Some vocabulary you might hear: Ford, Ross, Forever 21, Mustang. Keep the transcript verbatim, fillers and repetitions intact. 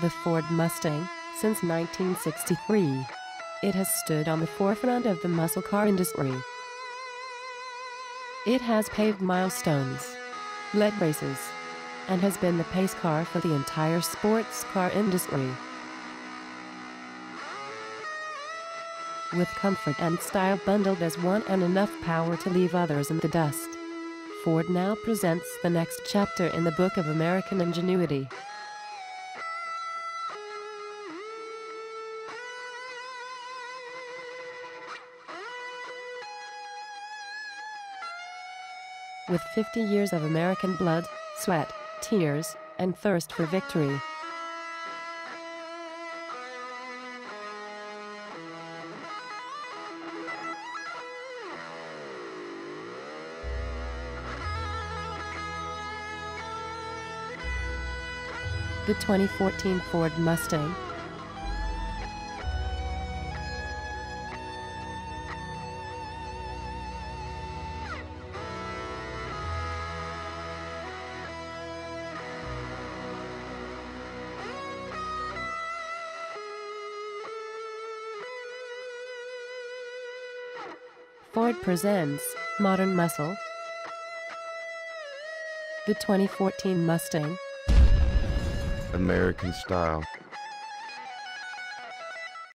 the Ford Mustang, since nineteen sixty-three. It has stood on the forefront of the muscle car industry. It has paved milestones, led races, and has been the pace car for the entire sports car industry. With comfort and style bundled as one and enough power to leave others in the dust, Ford now presents the next chapter in the book of American ingenuity. With fifty years of American blood, sweat, tears, and thirst for victory, the twenty fourteen Ford Mustang Ford presents Modern Muscle. The twenty fourteen Mustang. American style.